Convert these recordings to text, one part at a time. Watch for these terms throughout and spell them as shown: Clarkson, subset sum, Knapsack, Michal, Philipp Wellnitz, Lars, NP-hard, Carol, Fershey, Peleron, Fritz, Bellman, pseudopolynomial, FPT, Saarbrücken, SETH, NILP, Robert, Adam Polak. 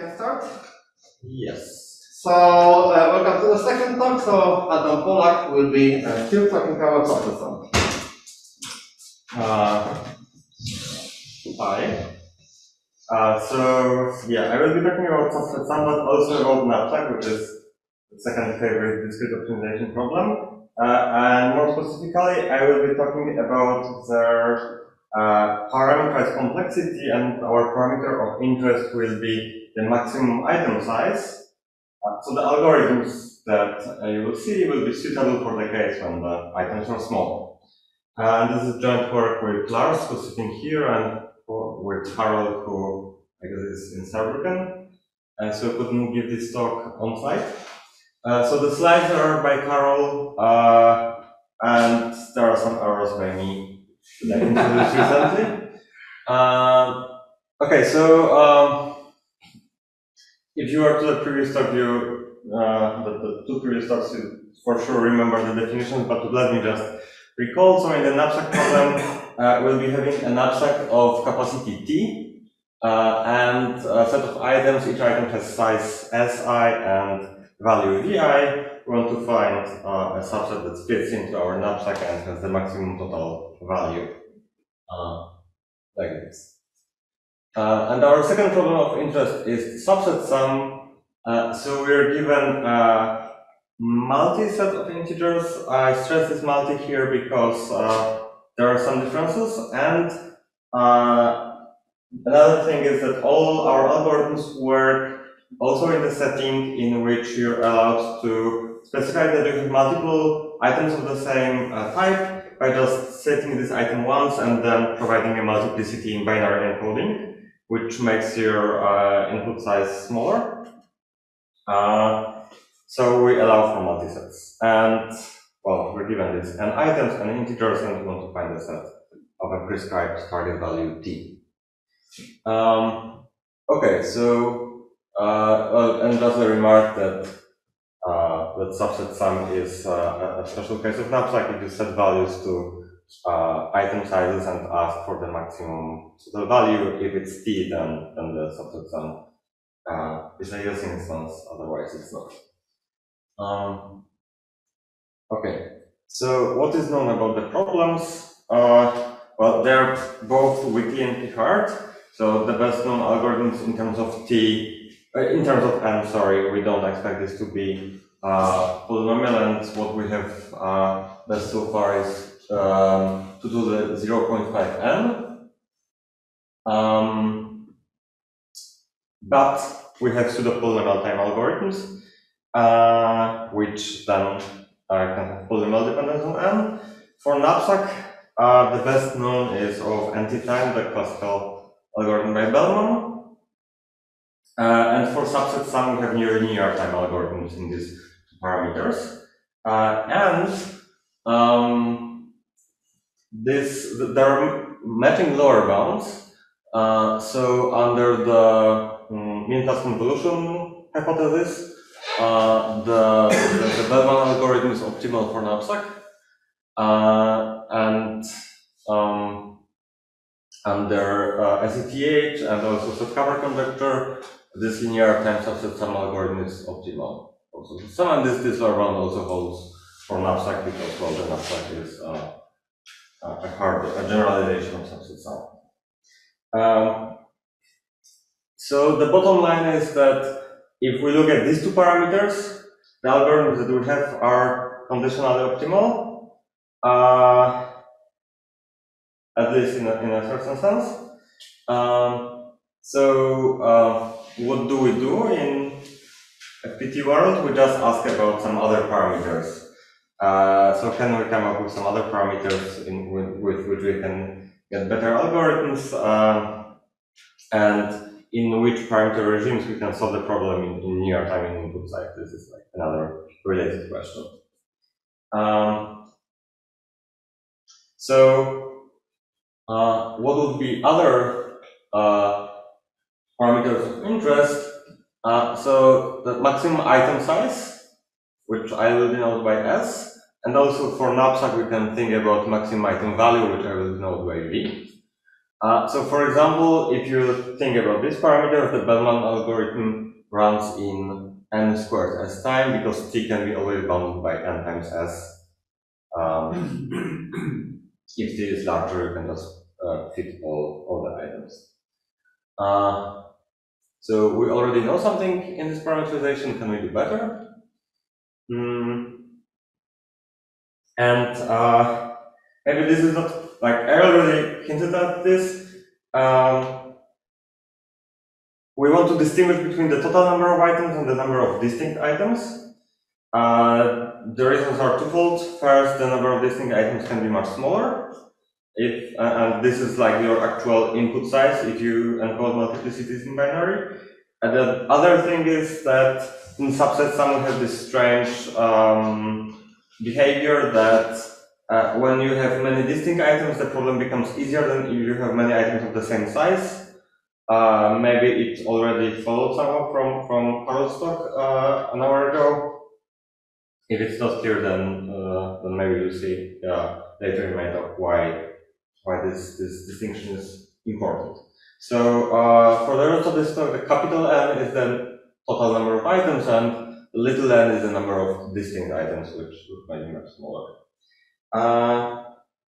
can start. Yes. So, welcome to the second talk. So, Adam Polak will be still talking about subset sum. Hi. So, yeah, I will be talking about subset sum, but also about Knapsack, which is the second favorite discrete optimization problem. And more specifically, I will be talking about the parameterized complexity, and our parameter of interest will be the maximum item size. So the algorithms that you will see will be suitable for the case when the items are small. And this is joint work with Lars, who's sitting here, and with Carol, who I guess is in Saarbrücken. And so I couldn't give this talk on site. So the slides are by Carol, and there are some errors by me. Like introduce you something. Okay, so if you are to the previous talk, you the two previous talks, you for sure remember the definitions. But let me just recall. So in the knapsack problem, we'll be having a knapsack of capacity T and a set of items. Each item has size Si and value Vi. We want to find a subset that fits into our knapsack and has the maximum total value, like this. And our second problem of interest is subset sum. So we are given a multi-set of integers. I stress this multi here because there are some differences, and another thing is that all our algorithms work also in the setting in which you're allowed to specify that you have multiple items of the same type by just setting this item once and then providing a multiplicity in binary encoding, which makes your input size smaller. So we allow for multisets. And, well, we're given this and items and integers, and we want to find a set of a prescribed target value t. Okay, so, and just a remark that that subset sum is a special case of knapsack. If you set values to item sizes and ask for the maximum total value, if it's t, then the subset sum is a yes instance. Otherwise, it's not. Okay. So, what is known about the problems? Well, they're both wiki and NP-hard. So, the best known algorithms in terms of t. In terms of n, sorry, we don't expect this to be polynomial, and what we have best so far is to do the 0.5n. But we have pseudo-polynomial time algorithms, which then can have polynomial dependence on n. For knapsack, the best known is of NT-time, the classical algorithm by Bellman. And for subset sum, we have near time algorithms in these parameters. There are matching lower bounds. So under the min-task convolution hypothesis, the Bellman algorithm is optimal for knapsack. Under SETH and also subcover conjecture, this linear time subset sum algorithm is optimal. Also, and this round also holds for knapsack because, well, the knapsack is a generalization of subset sum. So the bottom line is that if we look at these two parameters, the algorithms that we have are conditionally optimal, at least in a certain sense. What do we do in FPT world? We just ask about some other parameters. So can we come up with some other parameters with which we can get better algorithms, and in which parameter regimes we can solve the problem in near time in input side? This is like another related question. What would be other parameters of interest? So the maximum item size, which I will denote by S, and also for knapsack we can think about maximum item value, which I will denote by V. So for example, if you think about this parameter of the Bellman algorithm runs in n squared s time, because t can be always bounded by n times s. If t is larger, you can just fit all the items. So we already know something in this parameterization. Can we do better? And maybe this is not, like, I already hinted at this. We want to distinguish between the total number of items and the number of distinct items. The reasons are twofold. First, the number of distinct items can be much smaller. If and this is like your actual input size if you encode multiplicities in binary. And the other thing is that in subset sum has this strange behavior that when you have many distinct items, the problem becomes easier than if you have many items of the same size. Maybe it already followed somehow from Carol's talk an hour ago. If it's not clear, then maybe you'll see later in my talk why this distinction is important. So for the rest of this talk, the capital N is the total number of items, and little n is the number of distinct items, which might be much smaller.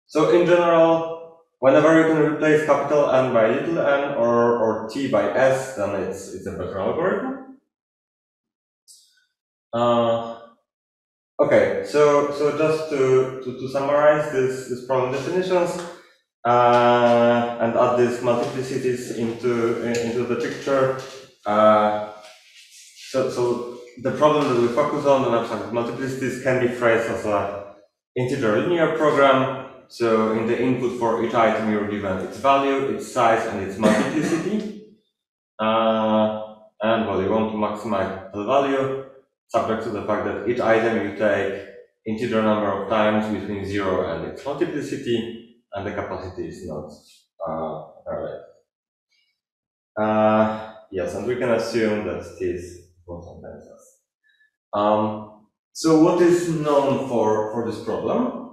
So in general, whenever you can replace capital N by little n or T by S, then it's a better algorithm. Okay, so just to summarize this problem definitions and add these multiplicities into the picture. So the problem that we focus on, the Knapsack multiplicities, can be phrased as a integer linear program. So in the input for each item, you're given its value, its size, and its multiplicity. And well, you want to maximize the value, subject to the fact that each item you take integer number of times between 0 and its multiplicity, and the capacity is not parallel. Yes, and we can assume that T is constant times S. So what is known for this problem?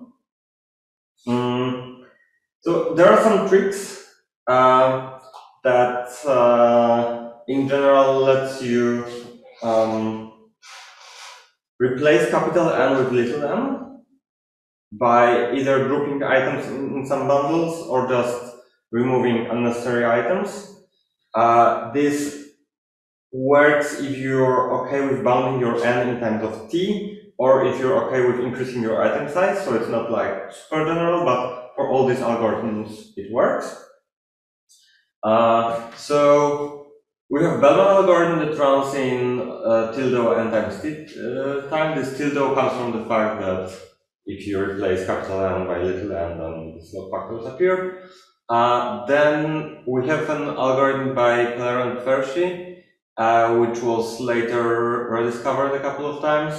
So there are some tricks that in general lets you replace capital N with little n by either grouping items in some bundles or just removing unnecessary items. This works if you're okay with bounding your n in terms of t, or if you're okay with increasing your item size. So it's not like super general, but for all these algorithms it works. So we have Bellman algorithm that runs in tilde n times t time. This tilde comes from the fact that if you replace capital N by little n, then the slope factors appear. Then we have an algorithm by Peleron and Fershey, which was later rediscovered a couple of times,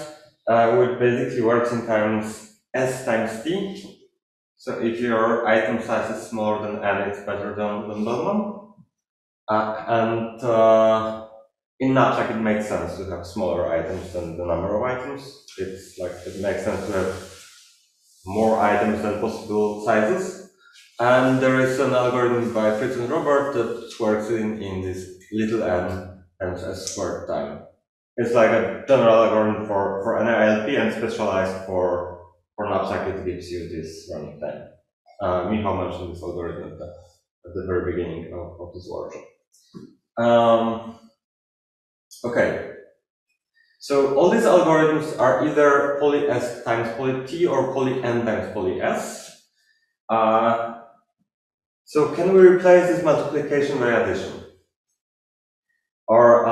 which basically works in terms S times T. So if your item size is smaller than N, it's better than Bellman. And in Knapsack, it makes sense to have smaller items than the number of items. It's like, it makes sense to have more items than possible sizes. And there is an algorithm by Fritz and Robert that works in this little n and S squared time. It's like a general algorithm for NILP and specialized for Knapsack. It gives you this running time. Michal mentioned this algorithm at the very beginning of this workshop. Okay. So all these algorithms are either poly S times poly T or poly N times poly S. So can we replace this multiplication by addition? Or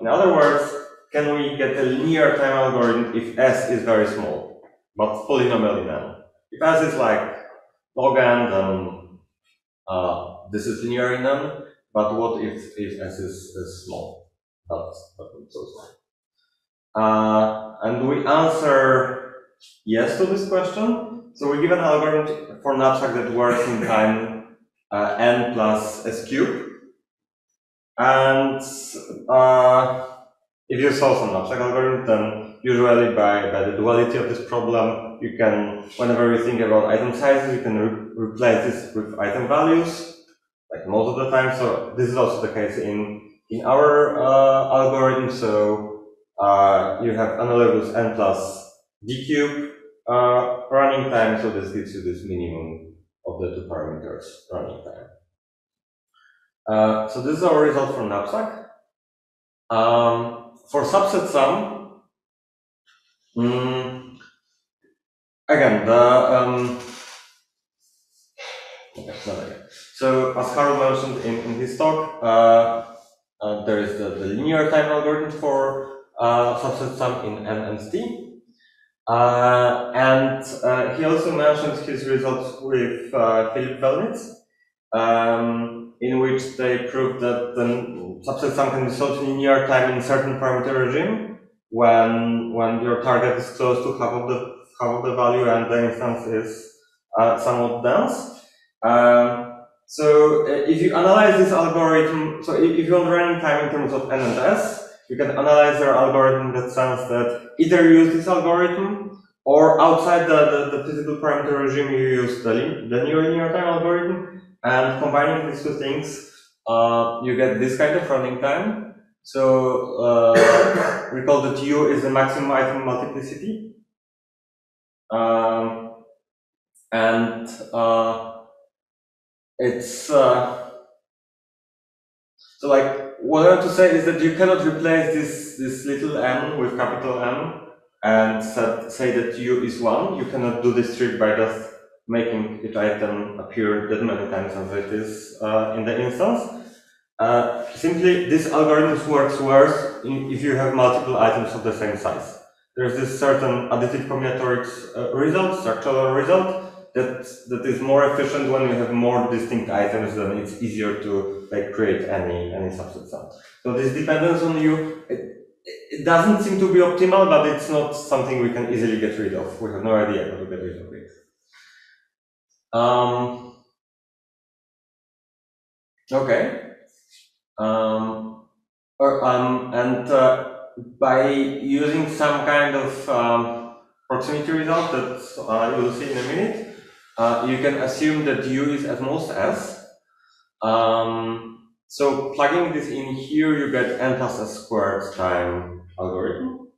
in other words, can we get a linear time algorithm if S is very small, but polynomial in N? If S is like log N, then this is linear in N, but what if S is small? That's so small. And we answer yes to this question. So we give an algorithm for Knapsack that works in time N plus S cubed. And if you solve some Knapsack algorithm, then usually by the duality of this problem, you can, whenever you think about item sizes, you can replace this with item values. like most of the time. So this is also the case in our algorithm. So you have analogous n plus d cube running time. So this gives you this minimum of the two parameters running time. So this is our result from Knapsack. For subset sum, again, the so as Carol mentioned in his talk, there is the linear time algorithm for subset sum in N and T, and he also mentioned his results with Philipp Wellnitz, in which they proved that the subset sum can be solved in linear time in certain parameter regime when your target is close to half of the value and the instance is somewhat dense. So if you analyze this algorithm, so if you want running time in terms of N and S, you can analyze their algorithm in that sense that either you use this algorithm or outside the physical parameter regime you use the new linear time algorithm, and combining these two things you get this kind of running time. So recall that U is the maximum item multiplicity. So like what I want to say is that you cannot replace this little n with capital M and say that U is 1. You cannot do this trick by just making it item appear that many times as it is in the instance. Simply, this algorithm works worse if you have multiple items of the same size. There's this certain additive combinatorics result, structural result, that is more efficient when you have more distinct items, then it's easier to like create any subset sum. So this dependence on U, it doesn't seem to be optimal, but it's not something we can easily get rid of. We have no idea how to get rid of it. Okay. By using some kind of proximity result that you will see in a minute, you can assume that U is at most S. So plugging this in here, you get N plus S squared time algorithm.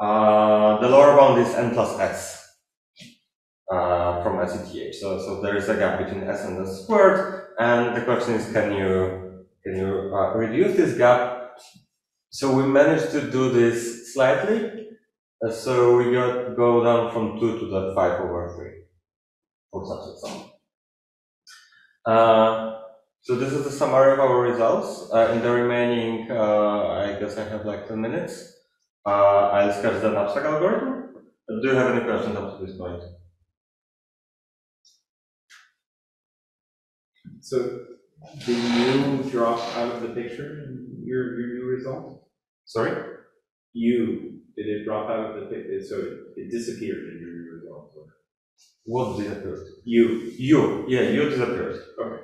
The lower bound is N plus S. From SETH. So there is a gap between S and S squared, and the question is, can you reduce this gap? So we managed to do this slightly. So we go down from 2 to the 5/3 for subset sum. So this is the summary of our results. In the remaining, I guess I have like 10 minutes. I'll discuss the Knapsack algorithm. Do you have any questions up to this point? So, did U drop out of the picture in your new result? Sorry? U, did it drop out of the picture? So it disappeared in your new result? What disappeared? U. U, yeah, U disappeared. Okay.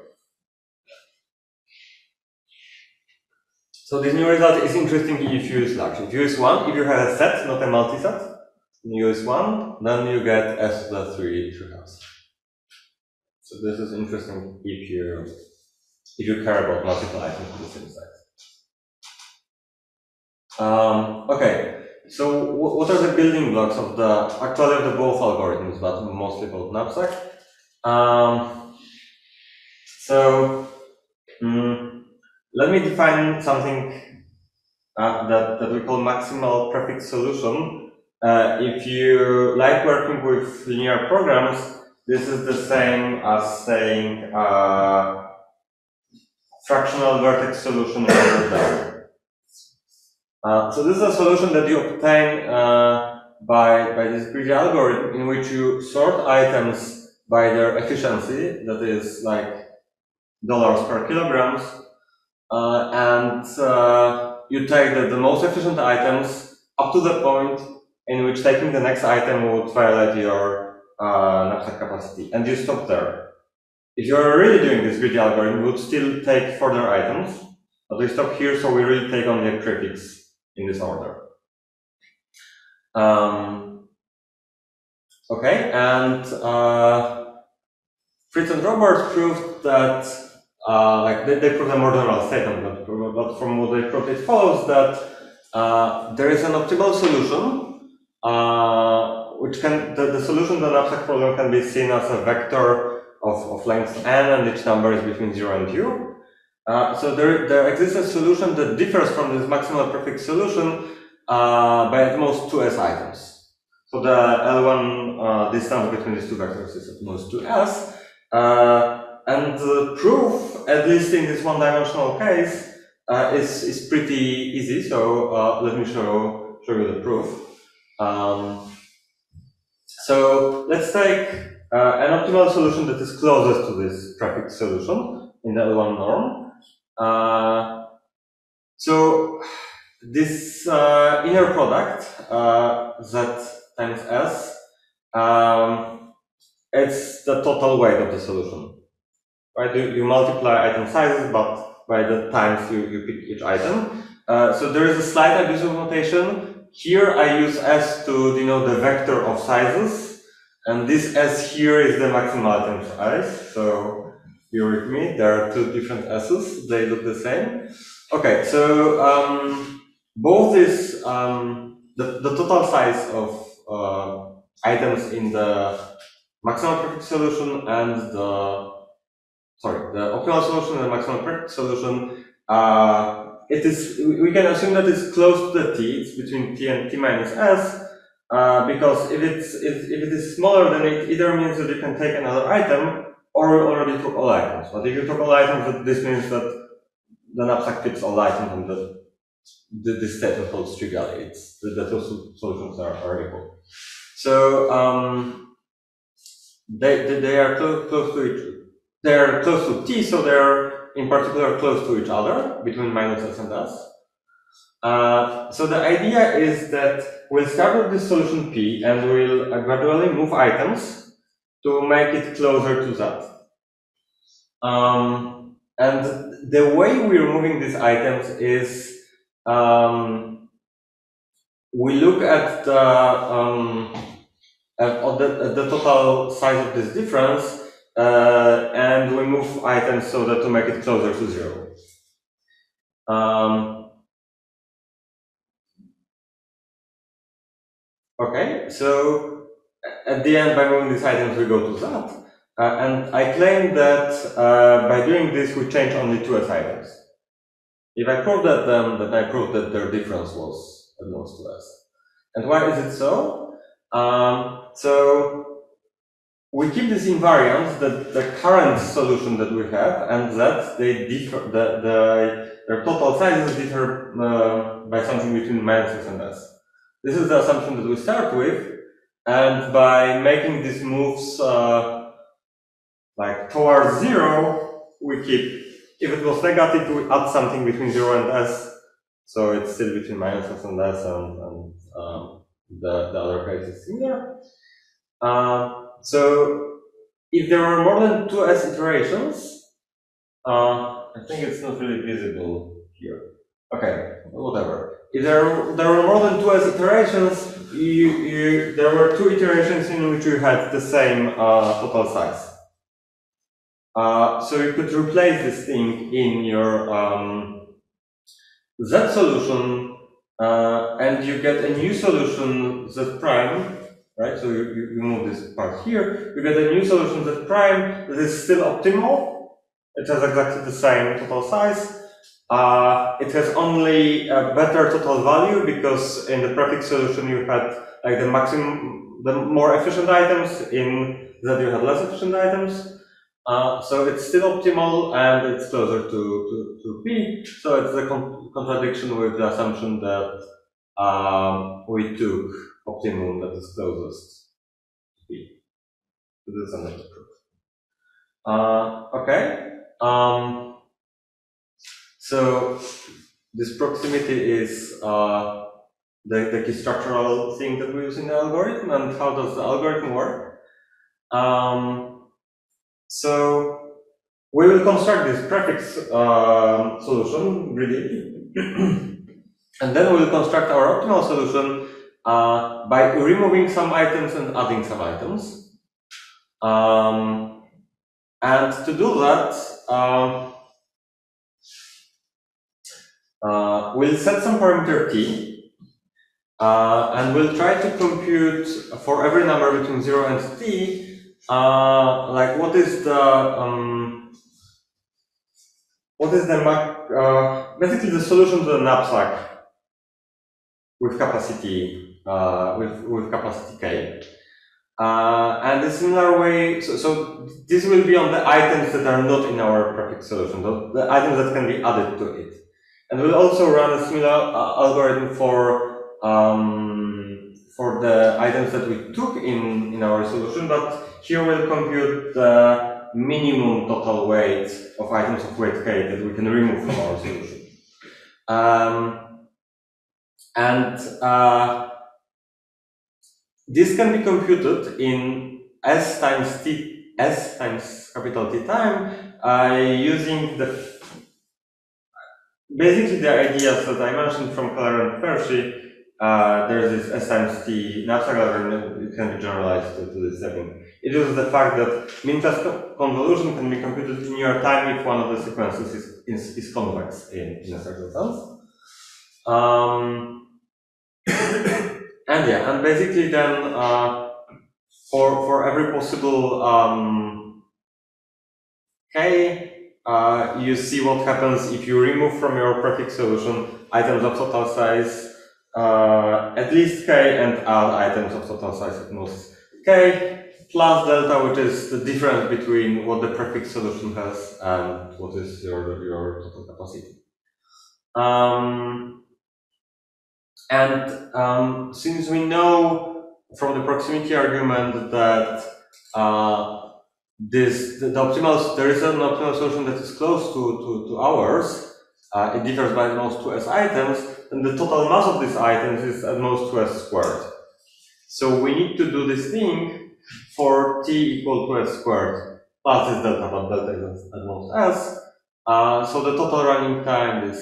So this new result is interesting if U is large. If U is 1, if you have a set, not a multiset, U is 1, then you get S to the 3/3. So this is interesting if you care about multiple items in the same size. Okay, so what are the building blocks of the both algorithms, but mostly about Knapsack? Let me define something that we call maximal prefix solution. If you like working with linear programs, this is the same as saying fractional vertex solution rather than. So this is a solution that you obtain by this greedy algorithm in which you sort items by their efficiency, that is like $/kg, and you take the most efficient items up to the point in which taking the next item would violate your Knapsack capacity, and you stop there. If you're really doing this greedy algorithm, you would still take further items, but we stop here, so we really take only a prefix in this order. Okay, and Fritz and Robert proved that like they prove an ordinal statement, but from what they prove, it follows that there is an optimal solution, which can, the solution to the Knapsack problem can be seen as a vector of length n, and each number is between 0 and 2. So there exists a solution that differs from this maximal prefix solution by at most 2s items. So the L1 distance between these two vectors is at most 2s. And the proof, at least in this one-dimensional case, is pretty easy. So let me show you the proof. So let's take an optimal solution that is closest to this prefix solution in the L1 norm. So this inner product, Z times S, it's the total weight of the solution. Right, you multiply item sizes, but by the times you pick each item. So there is a slight abuse of notation. Here I use S to denote the vector of sizes, and this S here is the maximal item size. So you're with me. There are two different S's. They look the same. Okay, so both is the total size of items in the maximal prefix solution and the optimal solution and the maximal prefix solution, we can assume that it's close to the T, it's between T and T minus S, because if it is smaller, then it either means that you can take another item, or you already took all items. But if you took all items, this means that the knapsack fits all items and that this statement holds trivially. It's the two solutions are equal. So, they are close to each other. They're close to T, so they're in particular close to each other, between minus S and S. So the idea is that we'll start with this solution P and we'll gradually move items to make it closer to Z. And the way we're moving these items is we look at the total size of this difference. And we move items so that to make it closer to 0. Okay, so at the end, by moving these items, we go to that. And I claim that by doing this, we change only 2s items. If I prove that, then I prove that their difference was at most 2s. And why is it so? We keep this invariant that the current solution that we have and that they differ, their total sizes differ by something between minus S and S. This is the assumption that we start with, and by making these moves like towards 0, we keep, if it was negative, we add something between 0 and S, so it's still between minus S and S, and the other case is similar. So, if there were more than 2s iterations, I think it's not really visible here. Okay, whatever. If there were more than 2s iterations, there were 2 iterations in which you had the same total size. So you could replace this thing in your Z solution, and you get a new solution Z prime. Right, so you move this part here, you get a new solution Z prime that is still optimal, it has exactly the same total size, it has only a better total value because in the prefix solution you had like the more efficient items, in that you had less efficient items, so it's still optimal and it's closer to P, so it's a contradiction with the assumption that we took optimum that is closest to P. So this is another proof. Okay. So this proximity is the key structural thing that we use in the algorithm, and how does the algorithm work? So we will construct this prefix solution really, and then we will construct our optimal solution by removing some items and adding some items. And to do that, We'll set some parameter t, and we'll try to compute for every number between 0 and t, like what is the basically the solution to the knapsack with capacity k. And a similar way, so this will be on the items that are not in our perfect solution, the items that can be added to it. And we'll also run a similar algorithm for the items that we took in our solution, but here we'll compute the minimum total weight of items of weight k that we can remove from our solution. This can be computed in S times capital T time, using basically the ideas that I mentioned from Clarkson and Fershey. There's this S times T knapsack algorithm, it can be generalized to this setting. It uses the fact that mean task convolution can be computed in your time if one of the sequences is convex in a certain sense. And basically then, for every possible k, you see what happens if you remove from your perfect solution items of total size at least k and add items of total size at most k, plus delta, which is the difference between what the perfect solution has and what is your total capacity. Since we know from the proximity argument that there is an optimal solution that is close to ours, it differs by at most 2s items, and the total mass of these items is at most 2s squared. So we need to do this thing for t equal to s squared plus this delta, but delta is at most s. So the total running time is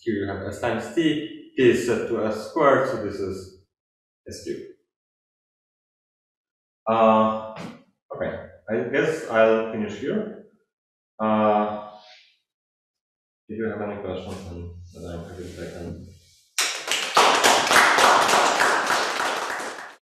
here you have s times t. T is set to s squared, so this is s cubed. Okay, I guess I'll finish here. If you have any questions, then I'm happy to take them.